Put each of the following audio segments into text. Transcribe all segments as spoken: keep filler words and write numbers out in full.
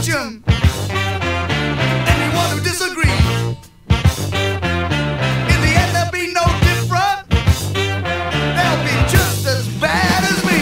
Belgium. Anyone who disagrees, in the end they'll be no different. They'll be just as bad as me.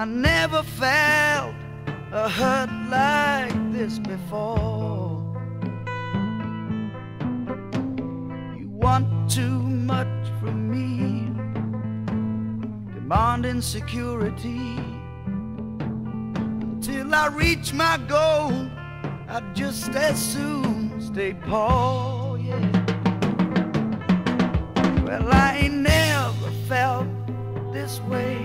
I never felt a hurt like this before. You want too much from me, demanding security. Until I reach my goal, I'd just as soon stay poor, yeah. Well, I ain't never felt this way,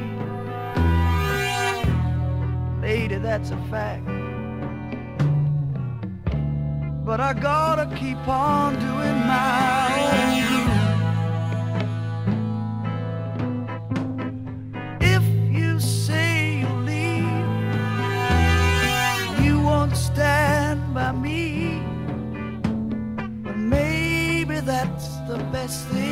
lady, that's a fact. But I gotta keep on doing my own. If you say you leave, you won't stand by me. But maybe that's the best thing.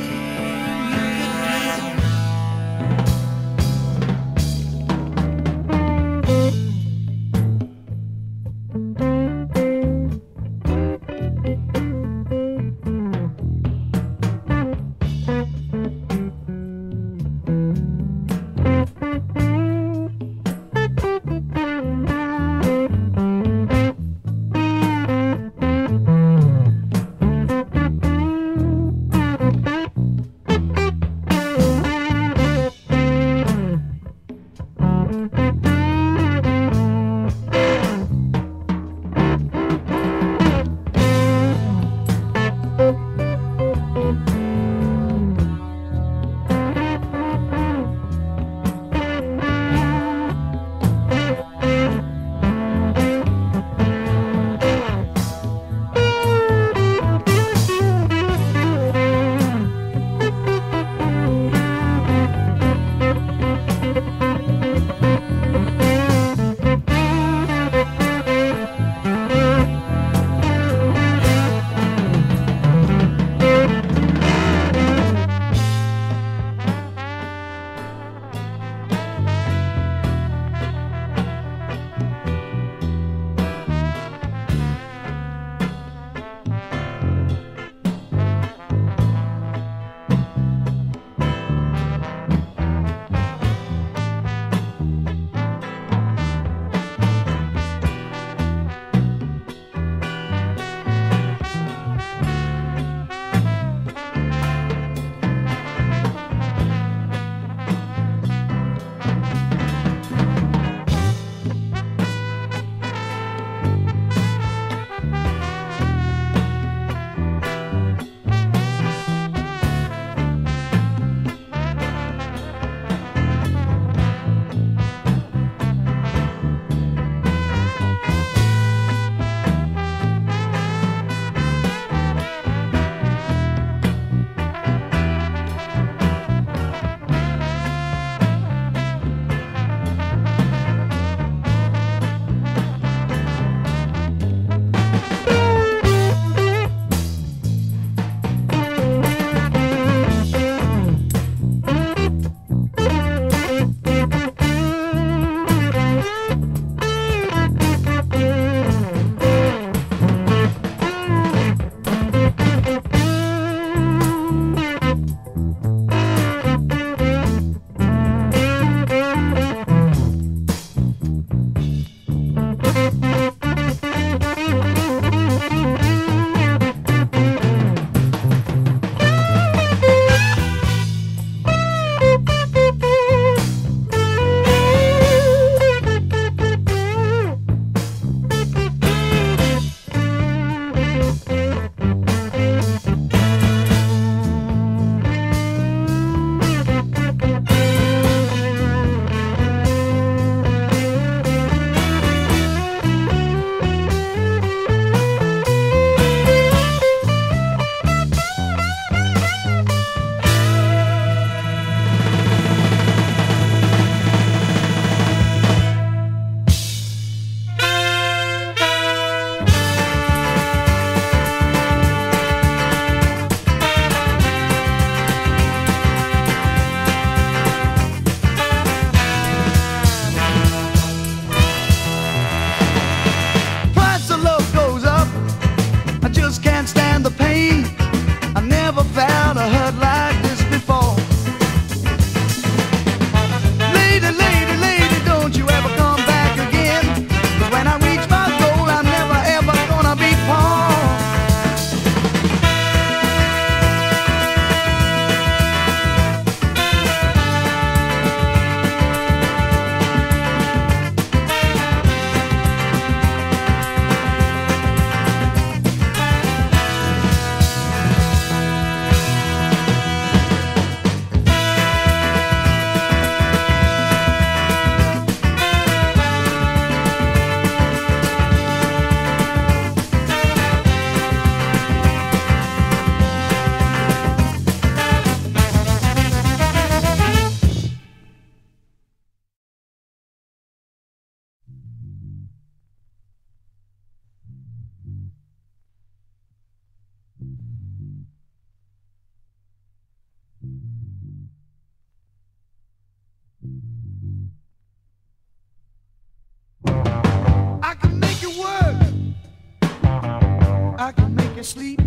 to sleep.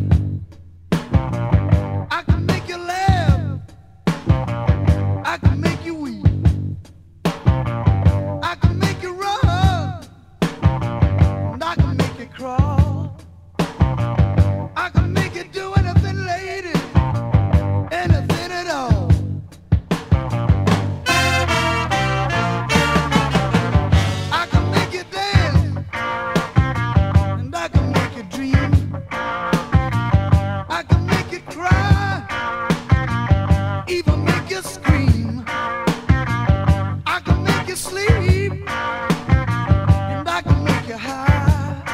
I can make you laugh. I can make you weep. I can make you run. And I can make you crawl. I can make you do anything, lady. Anything at all. I can make you dance. And I can make you dream. Even make you scream. I can make you sleep. And I can make you high.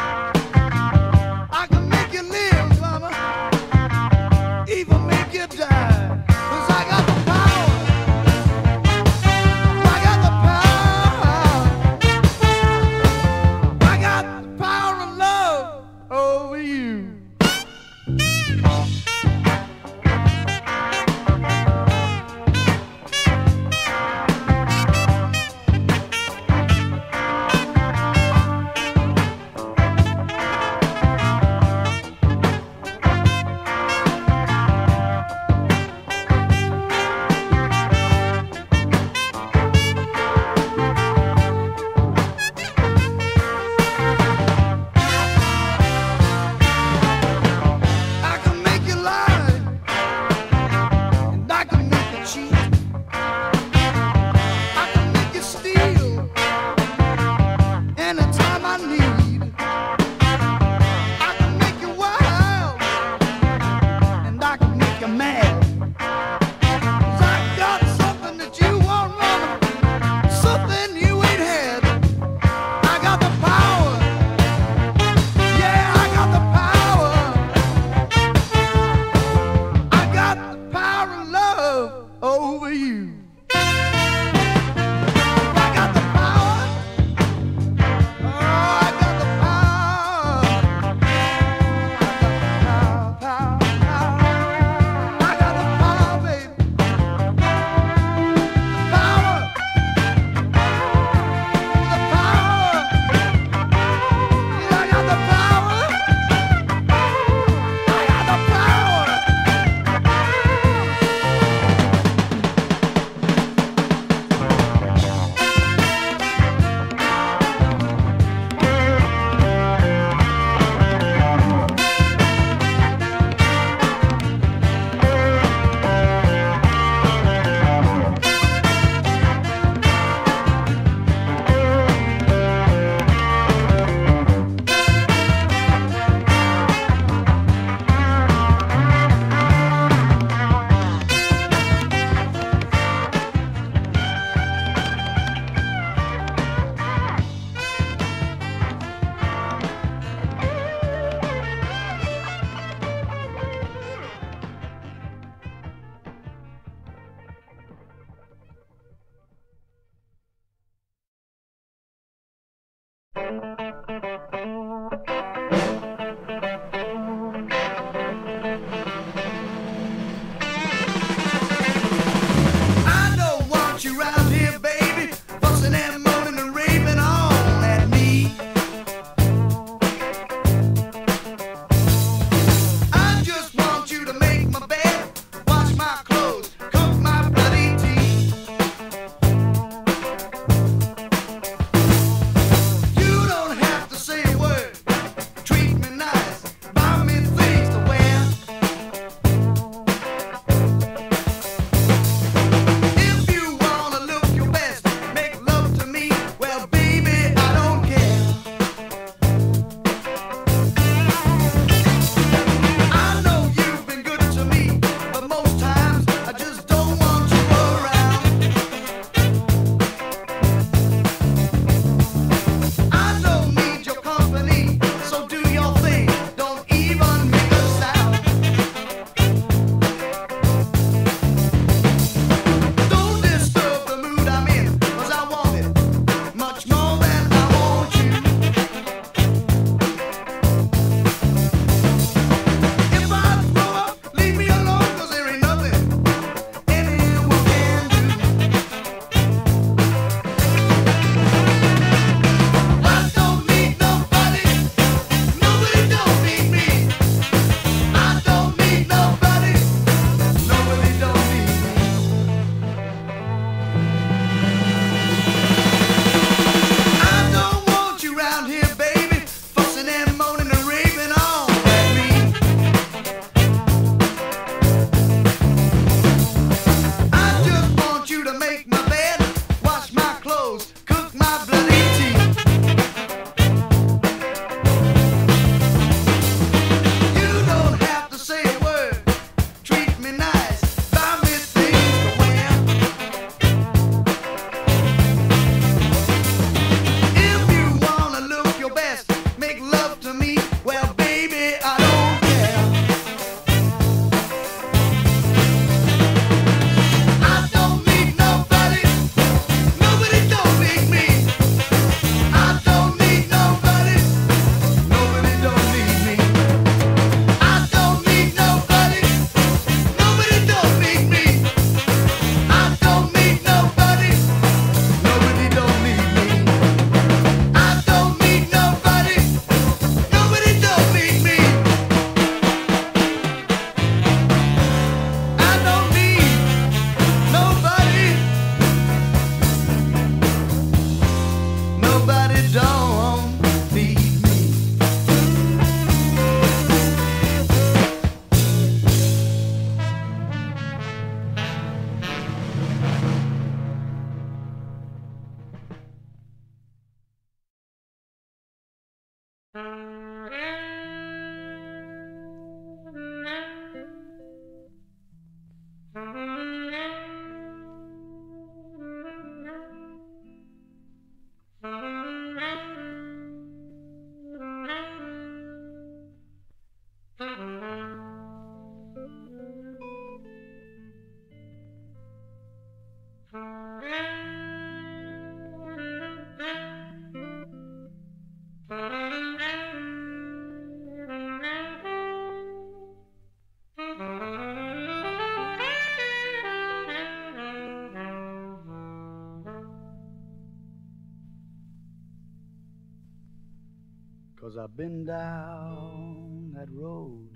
'Cause I've been down that road,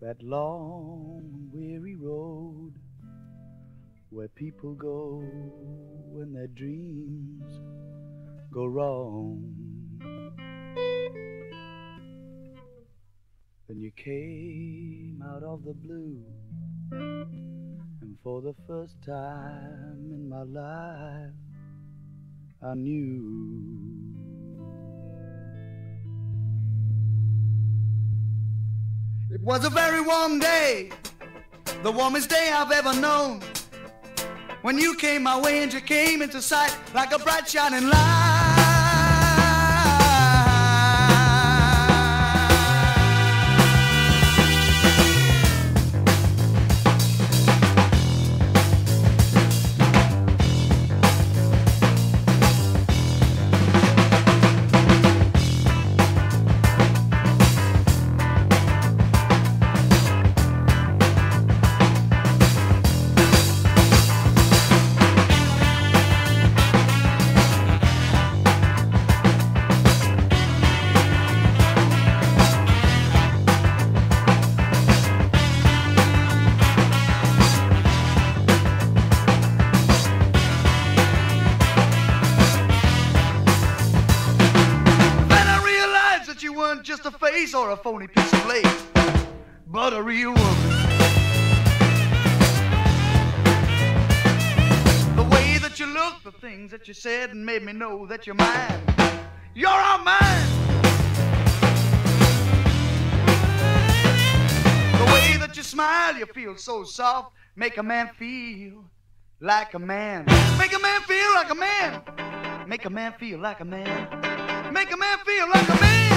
that long weary road, where people go when their dreams go wrong. Then you came out of the blue, and for the first time in my life I knew. It was a very warm day, the warmest day I've ever known, when you came my way and you came into sight like a bright shining light. Just a face or a phony piece of lace, but a real woman. The way that you looked, the things that you said, and made me know that you're mine. You're all mine. The way that you smile, you feel so soft, make a man feel like a man. Make a man feel like a man. Make a man feel like a man. Make a man feel like a man.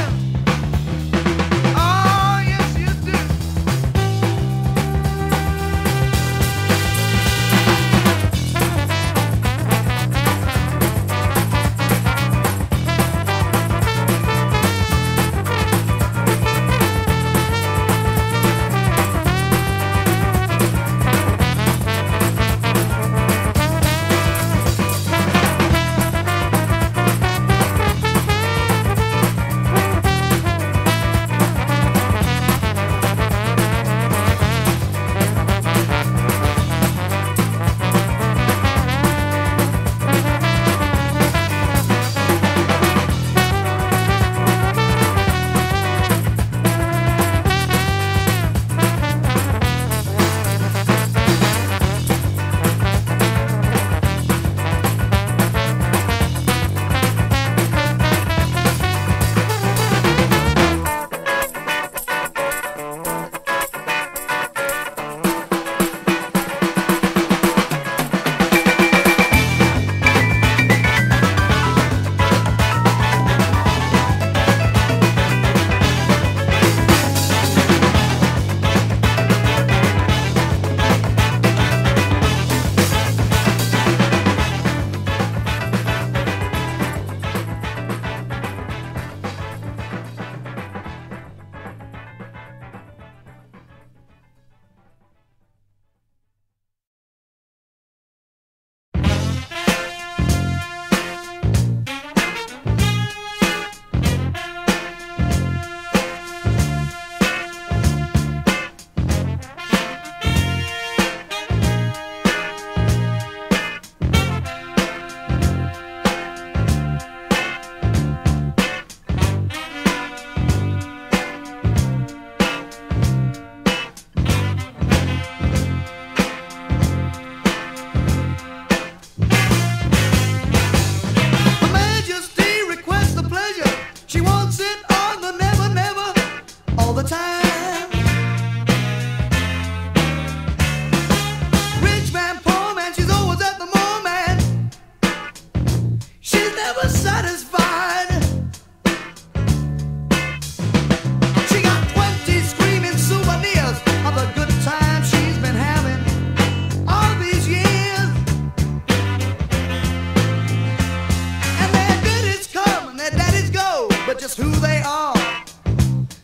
but just who they are.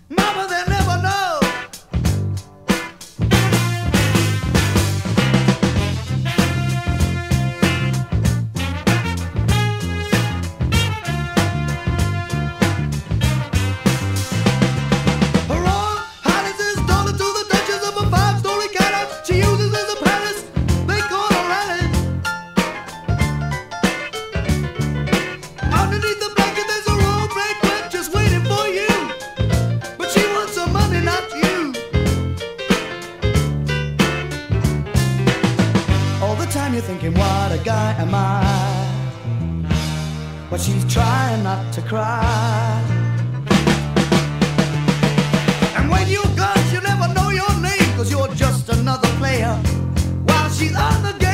Mama, they never know. Her Highness is daughter to the Duchess of a five-story cottage. She uses as a palace. They call her Alice. Underneath the blanket there's a roll banquet just waiting for you. Money, not you. All the time you're thinking, what a guy am I? But she's trying not to cry. And when you guys, you never know your name, cause you're just another player while she's on the game.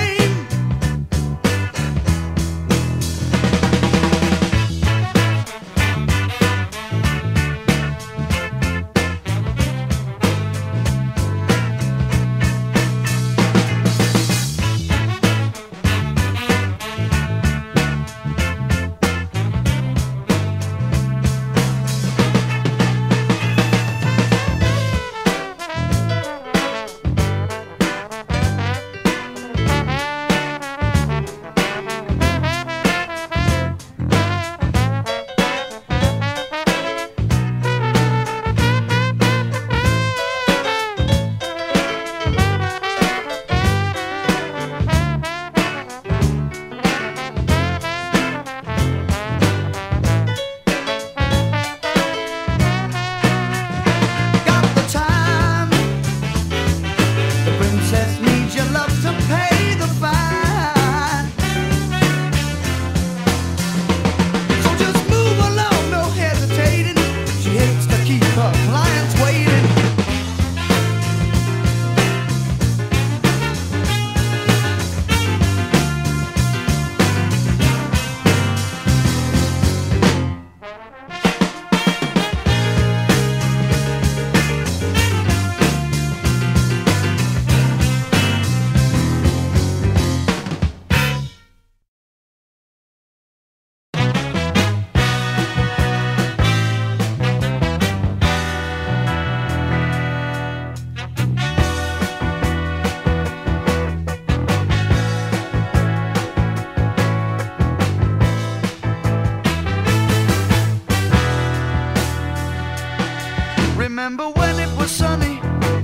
Remember when it was sunny,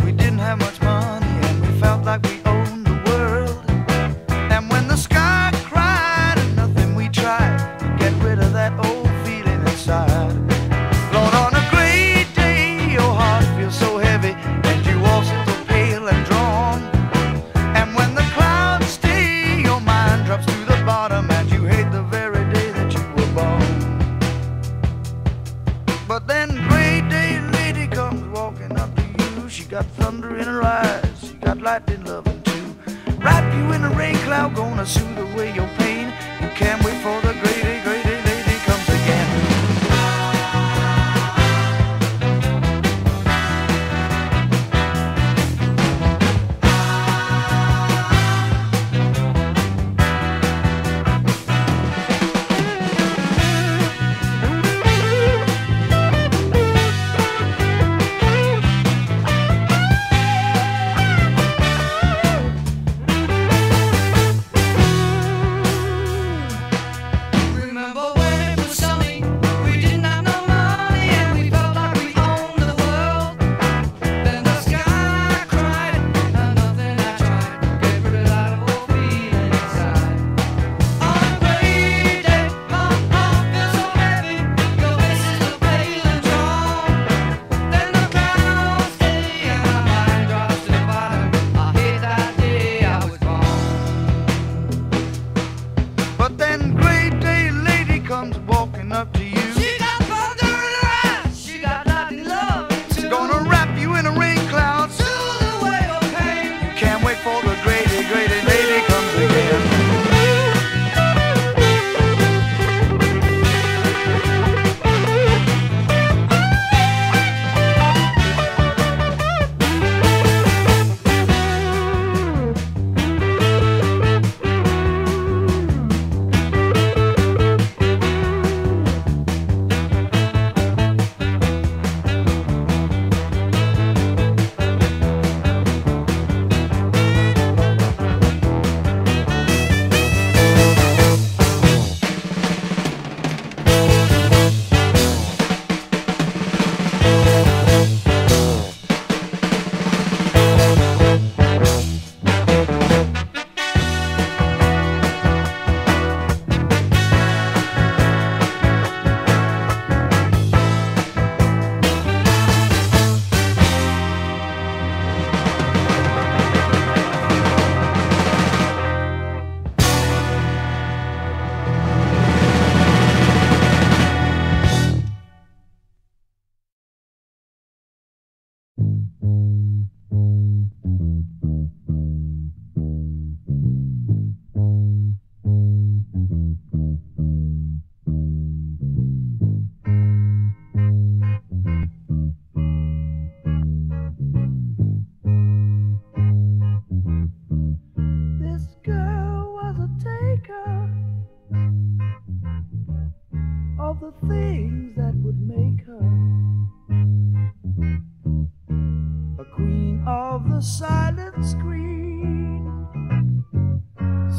we didn't have much money, and we felt like we owned the world. And when the sky cried and nothing we tried to get rid of that old feeling inside. Lord, on a great day, your heart feels so heavy, and you walk so pale and drawn. And when the clouds stay, your mind drops to the bottom, and you hate the very day that you were born. But then great day comes walking up to you. She got thunder in her eyes, she got lightning loving too. Wrap you in a rain cloud, gonna soothe away your pain. You can't wait for the great day, great day, lady comes again. Africa, a queen of the silent screen,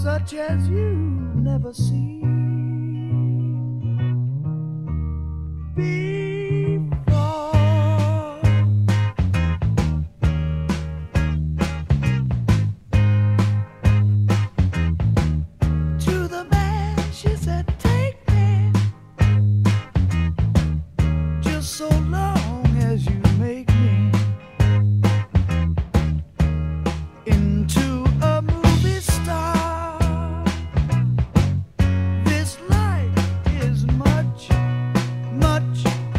such as you've never seen before. To the man she said, "Take me, just so long as you make me into a movie star. This life is much, much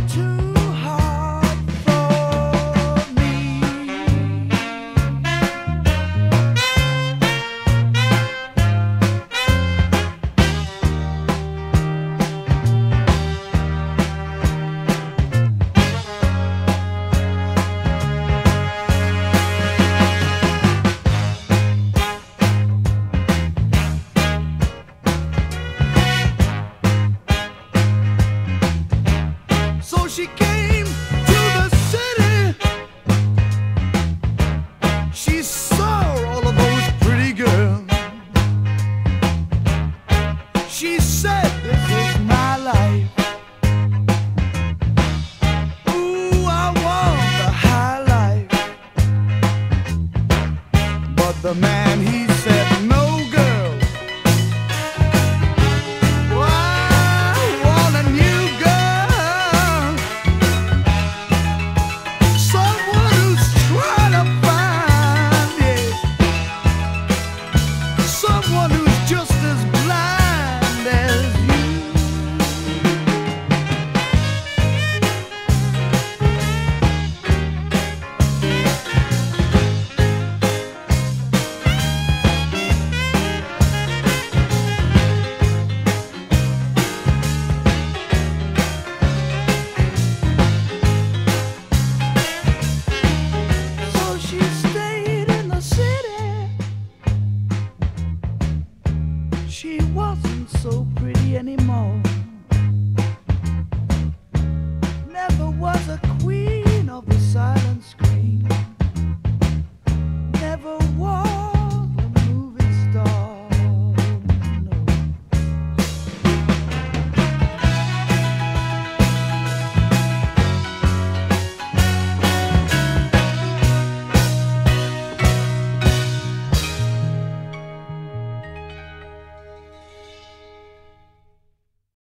too hard for me." So she came.